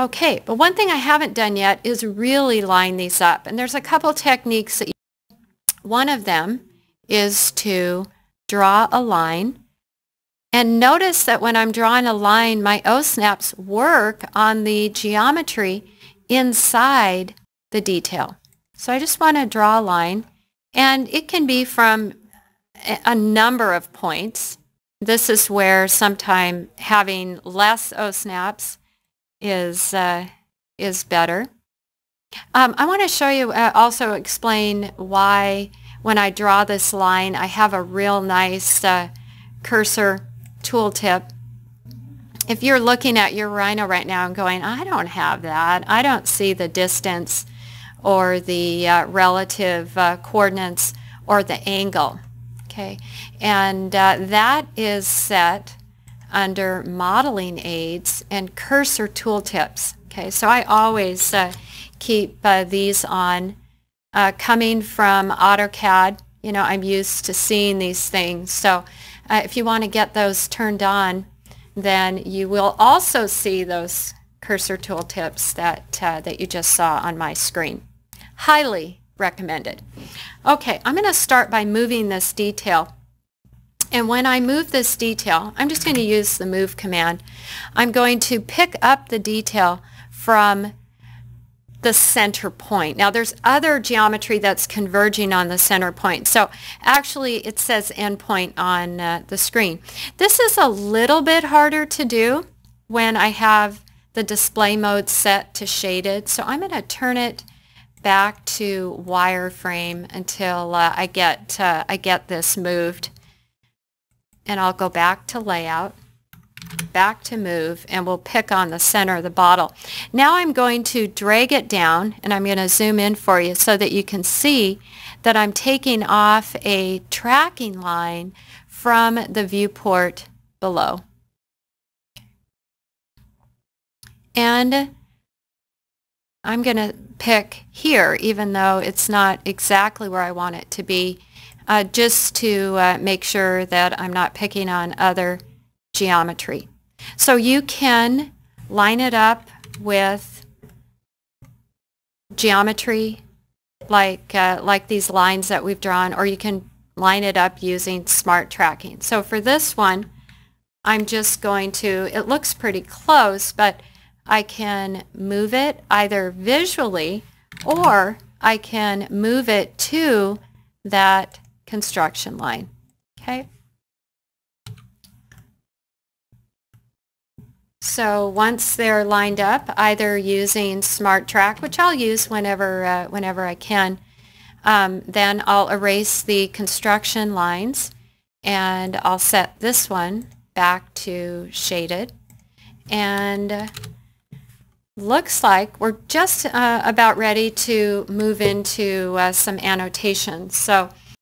Okay, but one thing I haven't done yet is really line these up. And there's a couple techniques that you can do. One of them is to draw a line. And notice that when I'm drawing a line, my O-snaps work on the geometry inside the detail. So I just want to draw a line. And it can be from a number of points. This is where sometimes having less O-snaps is better. I want to show you, also explain why when I draw this line I have a real nice cursor tooltip. If you're looking at your Rhino right now and going, I don't have that, I don't see the distance or the relative coordinates or the angle, okay, and that is set under modeling aids and cursor tooltips. Okay, so I always keep these on. Coming from AutoCAD, you know, I'm used to seeing these things. So if you want to get those turned on, then you will also see those cursor tooltips that you just saw on my screen. Highly recommended. Okay, I'm going to start by moving this detail. And when I move this detail, I'm just going to use the move command. I'm going to pick up the detail from the center point. Now there's other geometry that's converging on the center point. So actually it says endpoint on the screen. This is a little bit harder to do when I have the display mode set to shaded. So I'm going to turn it back to wireframe until I get this moved. And I'll go back to layout, back to move, and we'll pick on the center of the bottle. Now I'm going to drag it down, and I'm going to zoom in for you so that you can see that I'm taking off a tracking line from the viewport below. And I'm going to pick here, even though it's not exactly where I want it to be. Just to make sure that I'm not picking on other geometry. So you can line it up with geometry like these lines that we've drawn, or you can line it up using smart tracking. So for this one, I'm just going to, it looks pretty close, but I can move it either visually or I can move it to that construction line. Okay, so once they're lined up, either using SmartTrack, which I'll use whenever I can, then I'll erase the construction lines and I'll set this one back to shaded, and looks like we're just about ready to move into some annotations. So